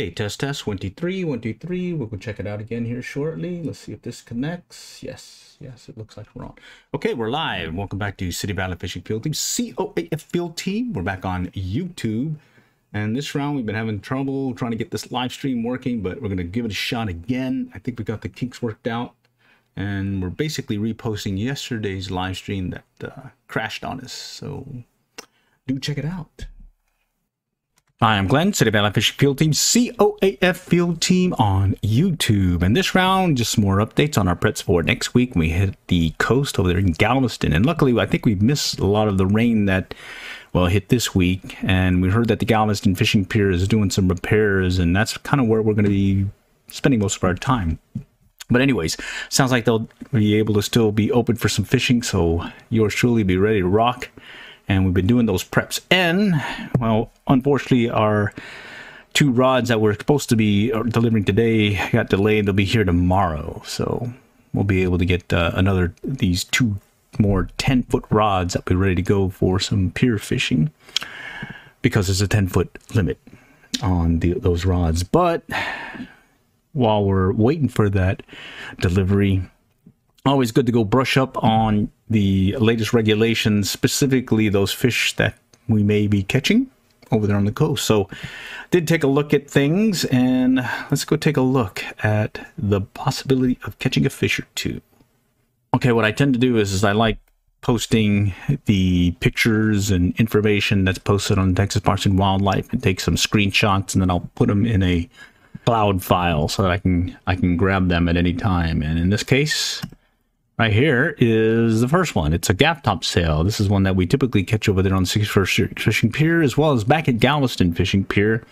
Okay, test, 1, 2, 3, 1, 2, 3. We'll go check it out again here shortly. Let's see if this connects. Yes, it looks like we're on. Okay, we're live. Welcome back to City Battle Fishing Field Team, COAF Field Team. We're back on YouTube. And this round, we've been having trouble trying to get this live stream working, but we're going to give it a shot again. I think we got the kinks worked out. And we're basically reposting yesterday's live stream that crashed on us. So do check it out. Hi, I'm Glenn, City Battle Fishing Field Team, COAF Field Team on YouTube. And this round, just more updates on our preps for next week. We hit the coast over there in Galveston. And luckily, I think we missed a lot of the rain that, well, hit this week. And we heard that the Galveston Fishing Pier is doing some repairs. And that's kind of where we're going to be spending most of our time. But anyways, sounds like they'll be able to still be open for some fishing. So yours truly be ready to rock. And we've been doing those preps. And, well, unfortunately, our two rods that we're supposed to be delivering today got delayed. They'll be here tomorrow. So we'll be able to get these two more 10-foot rods that we're ready to go for some pier fishing, because there's a 10-foot limit on those rods. But while we're waiting for that delivery, always good to go brush up on the latest regulations, specifically those fish that we may be catching over there on the coast. So did take a look at things, and let's go take a look at the possibility of catching a fish or two. Okay, what I tend to do is I like posting the pictures and information that's posted on Texas Parks and Wildlife, and take some screenshots, and then I'll put them in a cloud file so that I can grab them at any time. And in this case, right here is the first one. It's a gaff top sail. This is one that we typically catch over there on 61st Fishing Pier, as well as back at Galveston Fishing Pier.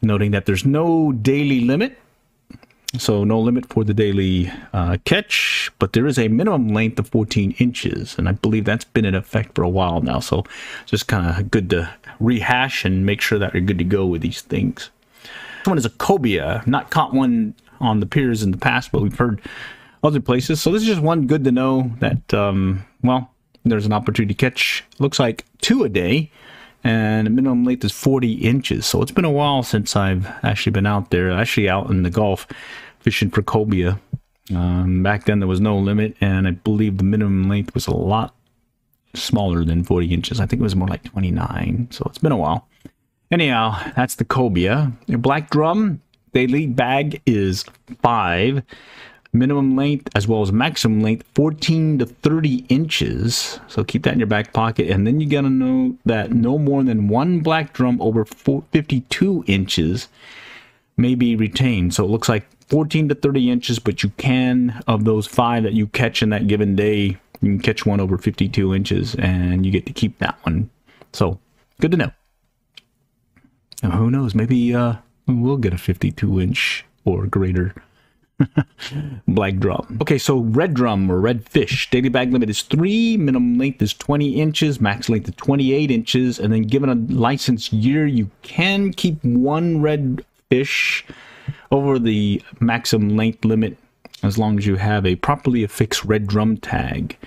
Noting that there's no daily limit, so no limit for the daily catch, but there is a minimum length of 14 inches, and I believe that's been in effect for a while now. So just kind of good to rehash and make sure that you're good to go with these things. This one is a cobia. Not caught one on the piers in the past, but we've heard other places. So this is just one good to know that, well, there's an opportunity to catch, looks like, 2 a day, and the minimum length is 40 inches. So it's been a while since I've actually been out there, actually out in the Gulf fishing for cobia. Back then there was no limit, and I believe the minimum length was a lot smaller than 40 inches. I think it was more like 29, so it's been a while. Anyhow, that's the cobia. Your black drum daily bag is 5. Minimum length as well as maximum length, 14 to 30 inches. So keep that in your back pocket. And then you got to know that no more than one black drum over 52 inches may be retained. So it looks like 14 to 30 inches, but you can, of those 5 that you catch in that given day, you can catch one over 52 inches and you get to keep that one. So good to know. And who knows, maybe we'll get a 52-inch or greater black drum. Okay, so red drum or red fish, daily bag limit is 3, minimum length is 20 inches, max length is 28 inches, and then given a licensed year, you can keep one red fish over the maximum length limit as long as you have a properly affixed red drum tag.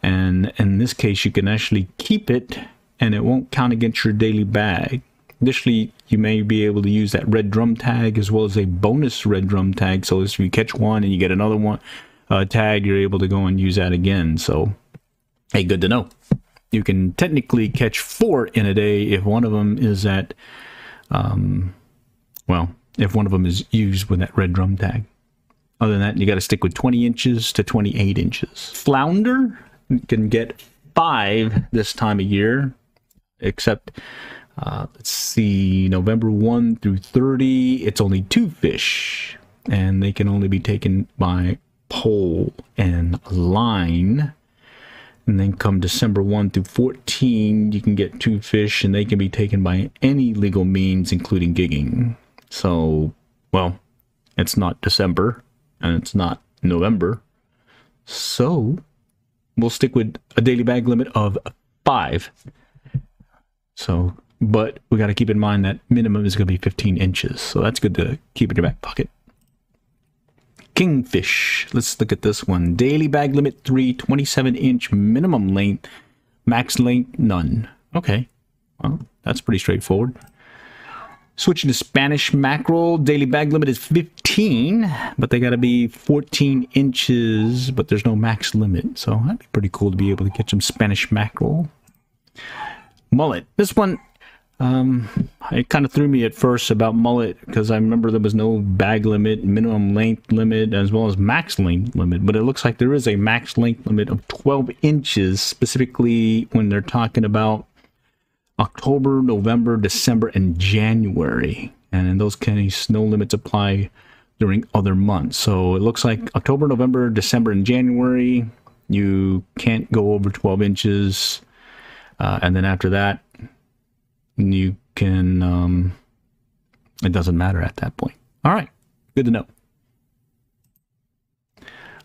And in this case, you can actually keep it and it won't count against your daily bag. Additionally, you may be able to use that red drum tag as well as a bonus red drum tag. So if you catch one and you get another one tag, you're able to go and use that again. So, hey, good to know. You can technically catch 4 in a day if one of them is at, well, if one of them is used with that red drum tag. Other than that, you got to stick with 20 inches to 28 inches. Flounder, you can get 5 this time of year, except... let's see, November 1 through 30, it's only 2 fish, and they can only be taken by pole and line. And then come December 1 through 14, you can get 2 fish, and they can be taken by any legal means, including gigging. So, well, it's not December, and it's not November, so we'll stick with a daily bag limit of 5. So... but we got to keep in mind that minimum is going to be 15 inches. So that's good to keep in your back pocket. Kingfish. Let's look at this one. Daily bag limit 3, 27-inch minimum length, max length none. Okay. Well, that's pretty straightforward. Switching to Spanish mackerel, daily bag limit is 15, but they got to be 14 inches, but there's no max limit. So that'd be pretty cool to be able to catch some Spanish mackerel. Mullet. This one, it kind of threw me at first about mullet because I remember there was no bag limit, minimum length limit, as well as max length limit. But it looks like there is a max length limit of 12 inches, specifically when they're talking about October, November, December, and January. And in those cases, no limits apply during other months. So it looks like October, November, December, and January, you can't go over 12 inches. And then after that, you can, it doesn't matter at that point. All right, good to know.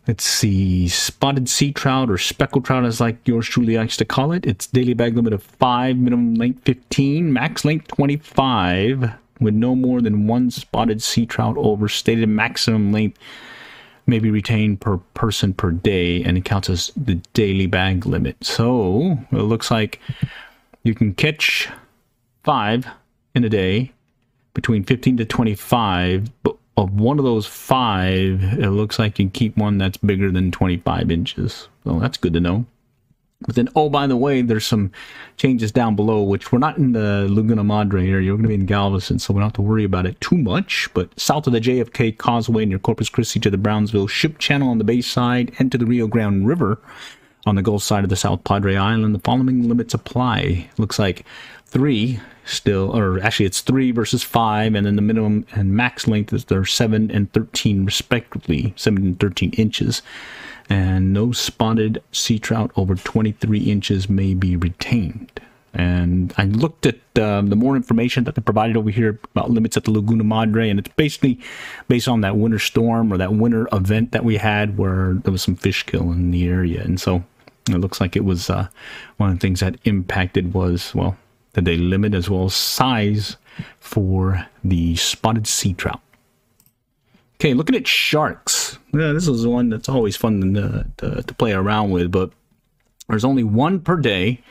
Let's see, spotted sea trout or speckled trout, as like yours truly likes to call it. It's daily bag limit of 5, minimum length 15, max length 25, with no more than one spotted sea trout over stated maximum length may be retained per person per day, and it counts as the daily bag limit. So it looks like you can catch 5 in a day, between 15 to 25, but of one of those 5, it looks like you can keep one that's bigger than 25 inches. Well, that's good to know. But then, oh, by the way, there's some changes down below, which we're not in the Laguna Madre area. We're going to be in Galveston, so we don't have to worry about it too much. But south of the JFK Causeway near Corpus Christi to the Brownsville Ship Channel on the bay side and to the Rio Grande River on the Gulf side of the South Padre Island, the following limits apply. Looks like 3 still, or actually it's 3 versus 5, and then the minimum and max length is they're 7 and 13 respectively, 7 and 13 inches. And no spotted sea trout over 23 inches may be retained. And I looked at the more information that they provided over here about limits at the Laguna Madre, and it's basically based on that winter storm or that winter event that we had where there was some fish kill in the area. And so it looks like it was one of the things that impacted was, well, that they limit as well as size for the spotted sea trout. Okay, looking at sharks. Yeah, this is one that's always fun to play around with, but there's only one per day,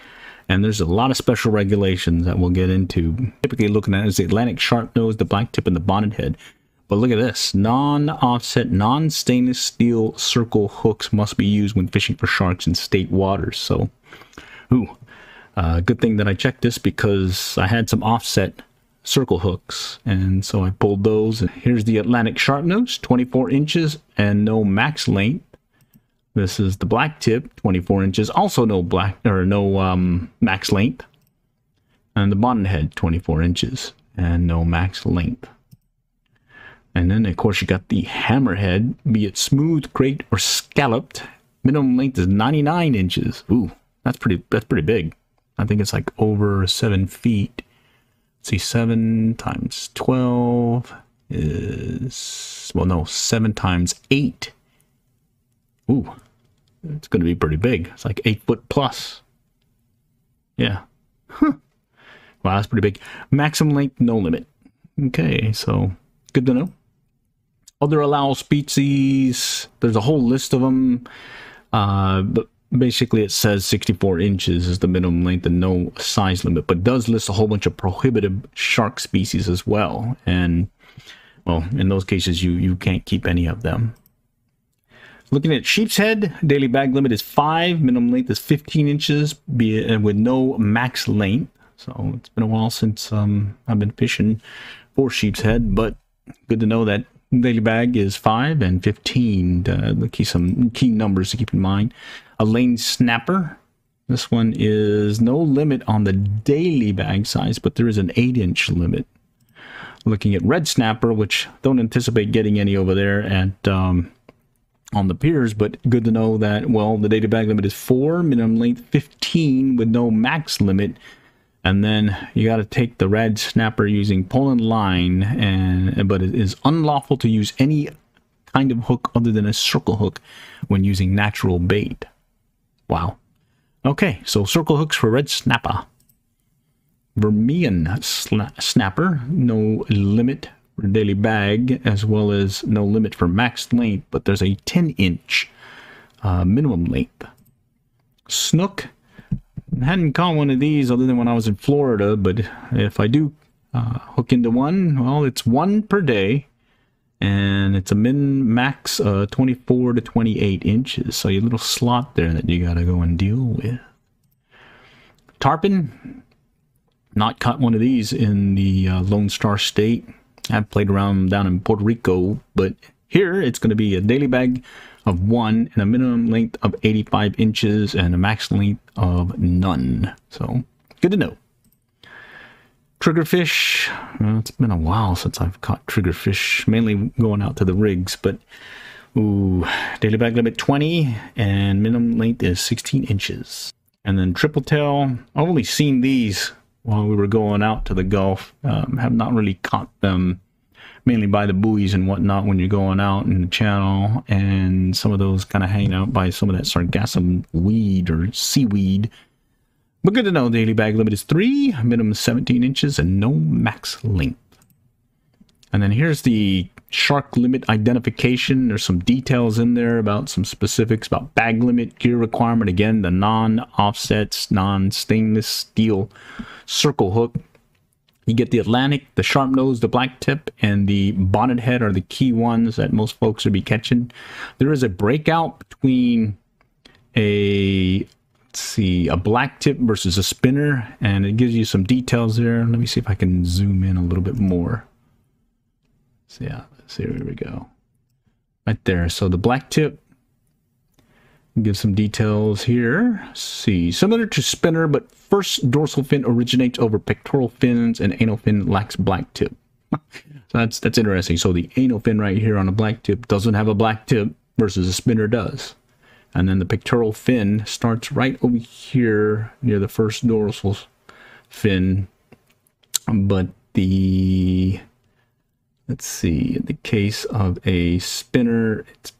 and there's a lot of special regulations that we'll get into. Typically looking at is the Atlantic sharpnose, the black tip, and the bonnet head. But look at this. Non-offset, non-stainless steel circle hooks must be used when fishing for sharks in state waters. So, ooh. Good thing that I checked this because I had some offset circle hooks, and so I pulled those. And here's the Atlantic sharpnose, 24 inches and no max length. This is the black tip, 24 inches, also no black or no max length. And the bonnet head, 24 inches and no max length. And then of course you got the hammerhead, be it smooth, crate, or scalloped. Minimum length is 99 inches. Ooh, that's pretty big. I think it's like over 7 feet. Let's see, 7 times 12 is, well, no, 7 times 8. Ooh, it's going to be pretty big. It's like 8 foot plus. Yeah. Huh. Wow, that's pretty big. Maximum length, no limit. Okay, so good to know. Other allowable species, there's a whole list of them, but basically, it says 64 inches is the minimum length and no size limit, but does list a whole bunch of prohibited shark species as well. And, well, in those cases, you can't keep any of them. Looking at sheep's head, daily bag limit is 5, minimum length is 15 inches, with no max length. So it's been a while since I've been fishing for sheep's head, but good to know that daily bag is 5 and 15. Some key numbers to keep in mind. A lane snapper. This one is no limit on the daily bag size, but there is an 8-inch limit. Looking at red snapper, which don't anticipate getting any over there at on the piers, but good to know that, well, the daily bag limit is 4, minimum length 15 with no max limit. And then you got to take the red snapper using pole and line, but it is unlawful to use any kind of hook other than a circle hook when using natural bait. Wow. Okay, so circle hooks for red snapper. Vermilion snapper, no limit for daily bag, as well as no limit for max length, but there's a 10-inch minimum length. Snook. I hadn't caught one of these other than when I was in Florida, but if I do, Hook into one, well, it's one per day, and it's a min-max 24 to 28 inches, so your little slot there that you gotta go and deal with. Tarpon, not caught one of these in the Lone Star State. I've played around down in Puerto Rico, but here it's going to be a daily bag of one and a minimum length of 85 inches and a max length of none. So, good to know. Triggerfish. Well, it's been a while since I've caught triggerfish, mainly going out to the rigs, but ooh, daily bag limit 20 and minimum length is 16 inches. And then triple tail. I've only seen these while we were going out to the Gulf. Have not really caught them. Mainly by the buoys and whatnot when you're going out in the channel, and some of those kind of hanging out by some of that sargassum weed or seaweed. But good to know, daily bag limit is 3, minimum 17 inches, and no max length. And then here's the shark limit identification. There's some details in there about some specifics about bag limit, gear requirement. Again, the non-offsets, non-stainless steel circle hook. You get the Atlantic, the sharpnose, the black tip, and the bonnet head are the key ones that most folks would be catching. There is a breakout between a black tip versus a spinner, and it gives you some details there. Let me see if I can zoom in a little bit more. So yeah, let's see, here we go. Right there. So the black tip gives some details here. Let's see, similar to spinner, but first dorsal fin originates over pectoral fins, and anal fin lacks black tip. So that's interesting. So the anal fin right here on a black tip doesn't have a black tip versus a spinner does. And then the pectoral fin starts right over here near the first dorsal fin. But the, let's see, in the case of a spinner, it's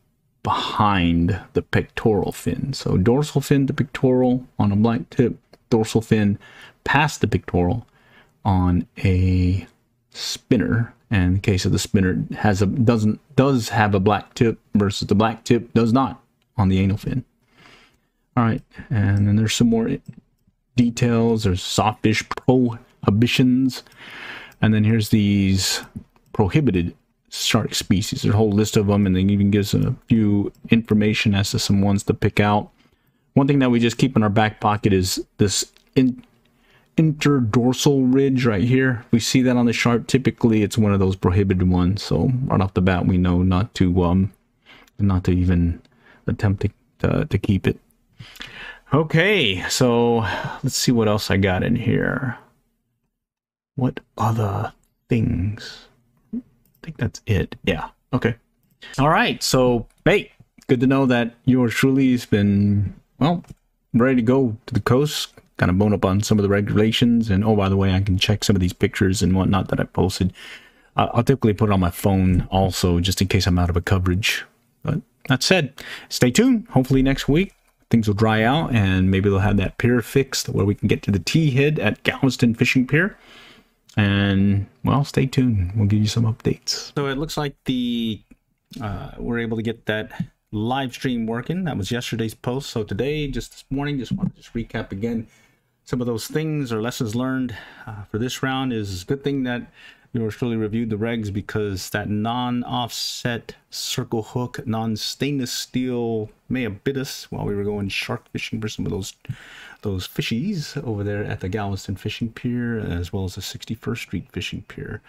behind the pectoral fin. So dorsal fin to pectoral on a black tip. Dorsal fin past the pectoral on a spinner, and in the case of the spinner does have a black tip versus the black tip does not on the anal fin. All right, and then there's some more details. There's softfish prohibitions, and then here's these prohibited shark species. There's a whole list of them, and then even gives a few information as to some ones to pick out. One thing that we just keep in our back pocket is this interdorsal ridge right here. We see that on the shark. Typically, it's one of those prohibited ones. So right off the bat, we know not to even attempt to keep it. Okay, so let's see what else I got in here. What other things? I think that's it. Yeah. Okay. All right. So bait. Good to know that yours truly has been, well, ready to go to the coast, kind of bone up on some of the regulations. And oh, by the way, I can check some of these pictures and whatnot that I posted. I'll typically put it on my phone also, just in case I'm out of a coverage. But that said, stay tuned. Hopefully next week things will dry out, and maybe they'll have that pier fixed where we can get to the T-head at Galveston Fishing Pier. And, well, stay tuned. We'll give you some updates. So it looks like the we're able to get that live stream working. That was yesterday's post. So today, just this morning, just want to recap again some of those things or lessons learned for this round. Is a good thing that yours truly reviewed the regs, because that non-offset circle hook, non-stainless steel may have bit us while we were going shark fishing for some of those fishies over there at the Galveston Fishing Pier, as well as the 61st Street Fishing Pier.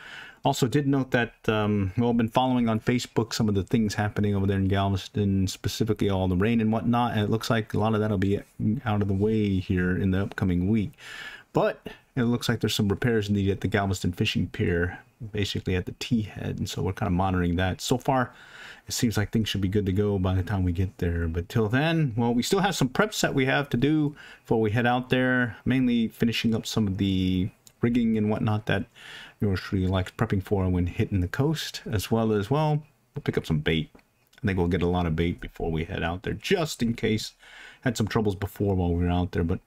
Also did note that well, I've been following on Facebook some of the things happening over there in Galveston, specifically all the rain and whatnot, and it looks like a lot of that will be out of the way here in the upcoming week. But it looks like there's some repairs needed at the Galveston Fishing Pier, basically at the T-head, and so we're kind of monitoring that. So far, it seems like things should be good to go by the time we get there. But till then, well, we still have some preps that we have to do before we head out there, mainly finishing up some of the rigging and whatnot that yours truly likes prepping for when hitting the coast, as well as, well, we'll pick up some bait. I think we'll get a lot of bait before we head out there, just in case. Had some troubles before while we were out there, but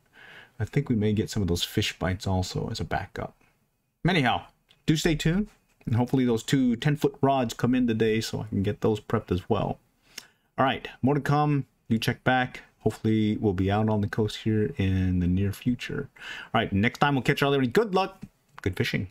I think we may get some of those fish bites also as a backup. Anyhow, do stay tuned, and hopefully those two 10-foot rods come in today so I can get those prepped as well. All right, more to come. You check back. Hopefully we'll be out on the coast here in the near future. All right, next time we'll catch you all there. Good luck. Good fishing.